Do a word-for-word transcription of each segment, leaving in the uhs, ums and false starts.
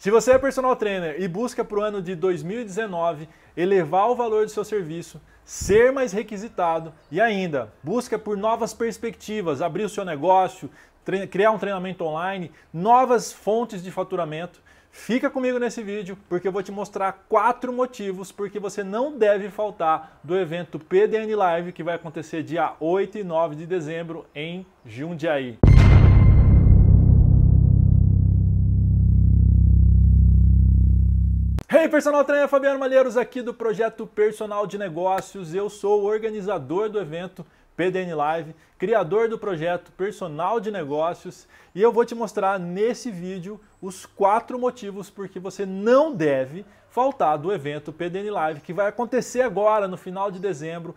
Se você é personal trainer e busca para o ano de dois mil e dezenove elevar o valor do seu serviço, ser mais requisitado e ainda busca por novas perspectivas, abrir o seu negócio, criar um treinamento online, novas fontes de faturamento, fica comigo nesse vídeo porque eu vou te mostrar quatro motivos porque você não deve faltar do evento P D N Live que vai acontecer dia oito e nove de dezembro em Jundiaí. Hey, personal trainer, Fabiano Malheiros aqui do Projeto Personal de Negócios. Eu sou o organizador do evento P D N Live, criador do Projeto Personal de Negócios, e eu vou te mostrar nesse vídeo os quatro motivos porque você não deve faltar do evento P D N Live, que vai acontecer agora no final de dezembro,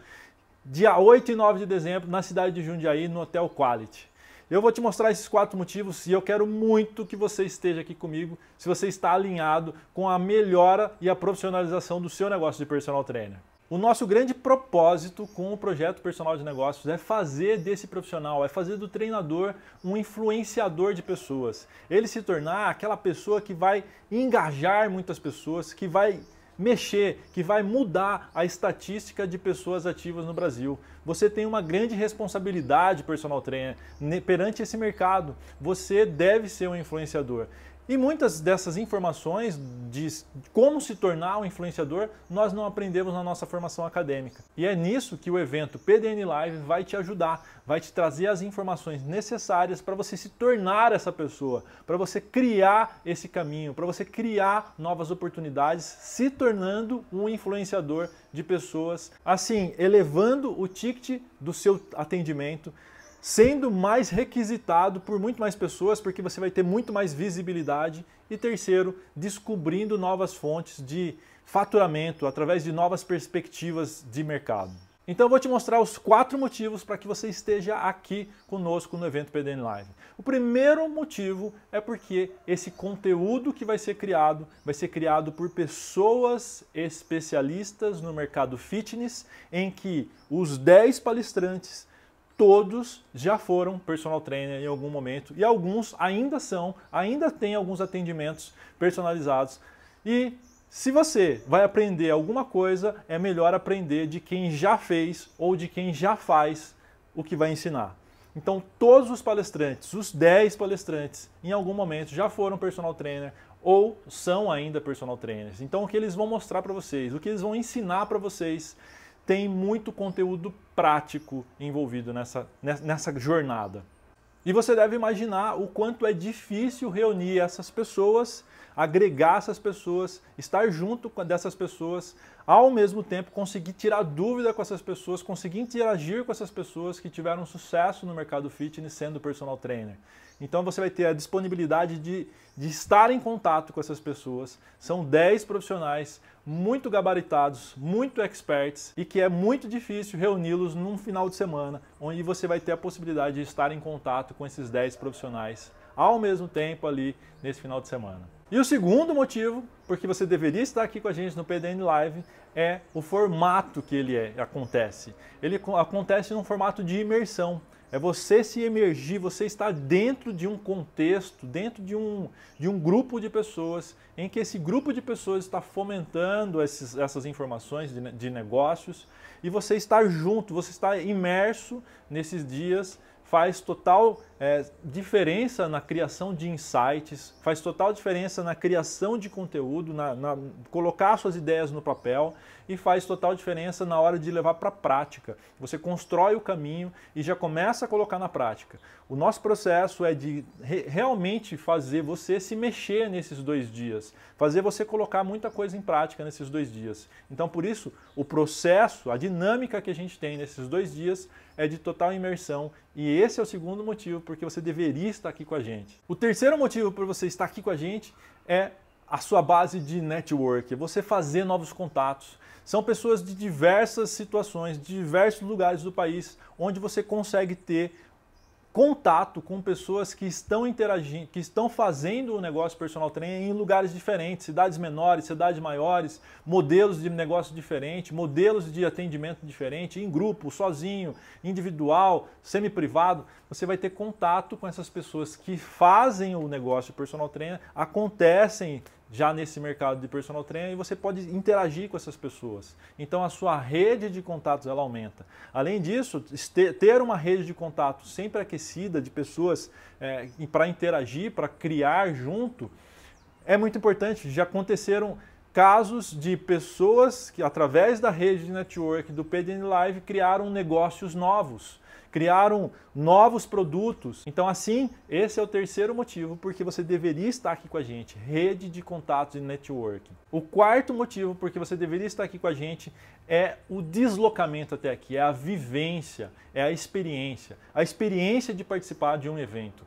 dia oito e nove de dezembro, na cidade de Jundiaí, no Hotel Quality. Eu vou te mostrar esses quatro motivos e eu quero muito que você esteja aqui comigo se você está alinhado com a melhora e a profissionalização do seu negócio de personal trainer. O nosso grande propósito com o Projeto Personal de Negócios é fazer desse profissional, é fazer do treinador um influenciador de pessoas. Ele se tornar aquela pessoa que vai engajar muitas pessoas, que vai mexer, que vai mudar a estatística de pessoas ativas no Brasil. Você tem uma grande responsabilidade, personal trainer, perante esse mercado. Você deve ser um influenciador. E muitas dessas informações de como se tornar um influenciador, nós não aprendemos na nossa formação acadêmica. E é nisso que o evento P D N Live vai te ajudar, vai te trazer as informações necessárias para você se tornar essa pessoa, para você criar esse caminho, para você criar novas oportunidades, se tornando um influenciador de pessoas, assim, elevando o ticket do seu atendimento, sendo mais requisitado por muito mais pessoas, porque você vai ter muito mais visibilidade. E terceiro, descobrindo novas fontes de faturamento através de novas perspectivas de mercado. Então eu vou te mostrar os quatro motivos para que você esteja aqui conosco no evento P D N Live. O primeiro motivo é porque esse conteúdo que vai ser criado, vai ser criado por pessoas especialistas no mercado fitness, em que os dez palestrantes, todos já foram personal trainer em algum momento e alguns ainda são, ainda tem alguns atendimentos personalizados. E se você vai aprender alguma coisa, é melhor aprender de quem já fez ou de quem já faz o que vai ensinar. Então todos os palestrantes, os dez palestrantes, em algum momento já foram personal trainer ou são ainda personal trainers. Então o que eles vão mostrar para vocês, o que eles vão ensinar para vocês, tem muito conteúdo prático envolvido nessa, nessa jornada. E você deve imaginar o quanto é difícil reunir essas pessoas, agregar essas pessoas, estar junto dessas pessoas, ao mesmo tempo conseguir tirar dúvida com essas pessoas, conseguir interagir com essas pessoas que tiveram sucesso no mercado fitness sendo personal trainer. Então você vai ter a disponibilidade de, de estar em contato com essas pessoas. São dez profissionais muito gabaritados, muito experts, e que é muito difícil reuni-los num final de semana, onde você vai ter a possibilidade de estar em contato com esses dez profissionais ao mesmo tempo ali nesse final de semana. E o segundo motivo, porque você deveria estar aqui com a gente no P D N Live, é o formato que ele é, acontece. Ele acontece num formato de imersão. É você se emergir, você estar dentro de um contexto, dentro de um, de um grupo de pessoas, em que esse grupo de pessoas está fomentando esses, essas informações de, de negócios, e você estar junto, você estar imerso nesses dias, faz total é, diferença na criação de insights, faz total diferença na criação de conteúdo, na, na colocar suas ideias no papel, e faz total diferença na hora de levar para a prática. Você constrói o caminho e já começa a colocar na prática. O nosso processo é de re- realmente fazer você se mexer nesses dois dias, fazer você colocar muita coisa em prática nesses dois dias. Então, por isso, o processo, a dinâmica que a gente tem nesses dois dias é de total imersão, e esse é o segundo motivo porque você deveria estar aqui com a gente. O terceiro motivo para você estar aqui com a gente é a sua base de network, você fazer novos contatos. São pessoas de diversas situações, de diversos lugares do país, onde você consegue ter contato com pessoas que estão interagindo, que estão fazendo o negócio personal training em lugares diferentes, cidades menores, cidades maiores, modelos de negócio diferentes, modelos de atendimento diferente, em grupo, sozinho, individual, semi-privado. Você vai ter contato com essas pessoas que fazem o negócio de personal trainer, acontecem já nesse mercado de personal trainer e você pode interagir com essas pessoas. Então a sua rede de contatos ela aumenta. Além disso, ter uma rede de contatos sempre aquecida de pessoas é, para interagir, para criar junto, é muito importante. Já aconteceram casos de pessoas que através da rede de network do P D N Live criaram negócios novos, criaram novos produtos. Então assim, esse é o terceiro motivo porque você deveria estar aqui com a gente, rede de contatos e networking. O quarto motivo porque você deveria estar aqui com a gente é o deslocamento até aqui, é a vivência, é a experiência, a experiência de participar de um evento.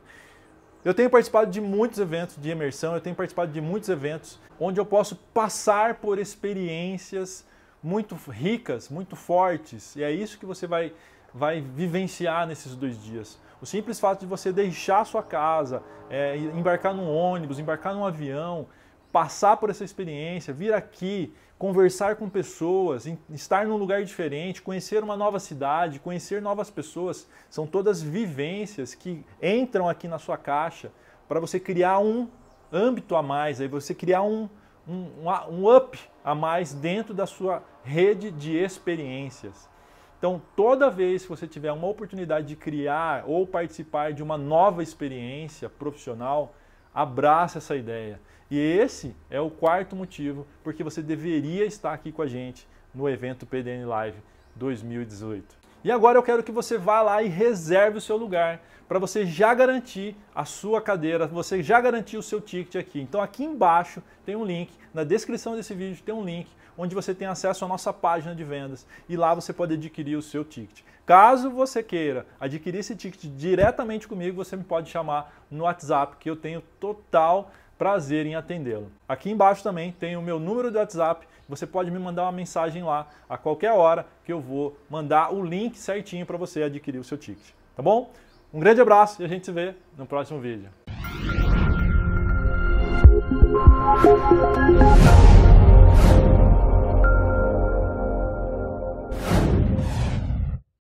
Eu tenho participado de muitos eventos de imersão, eu tenho participado de muitos eventos onde eu posso passar por experiências muito ricas, muito fortes. E é isso que você vai, vai vivenciar nesses dois dias. O simples fato de você deixar a sua casa, é, embarcar num ônibus, embarcar num avião, passar por essa experiência, vir aqui, conversar com pessoas, estar num lugar diferente, conhecer uma nova cidade, conhecer novas pessoas, são todas vivências que entram aqui na sua caixa para você criar um âmbito a mais, aí você criar um, um, um up a mais dentro da sua rede de experiências. Então, toda vez que você tiver uma oportunidade de criar ou participar de uma nova experiência profissional, abraça essa ideia. E esse é o quarto motivo porque você deveria estar aqui com a gente no evento P D N Live dois mil e dezoito. E agora eu quero que você vá lá e reserve o seu lugar para você já garantir a sua cadeira, você já garantir o seu ticket aqui. Então aqui embaixo tem um link, na descrição desse vídeo tem um link onde você tem acesso à nossa página de vendas e lá você pode adquirir o seu ticket. Caso você queira adquirir esse ticket diretamente comigo, você me pode chamar no WhatsApp, que eu tenho total prazer em atendê-lo. Aqui embaixo também tem o meu número do WhatsApp, você pode me mandar uma mensagem lá a qualquer hora que eu vou mandar o link certinho para você adquirir o seu ticket, tá bom? Um grande abraço e a gente se vê no próximo vídeo.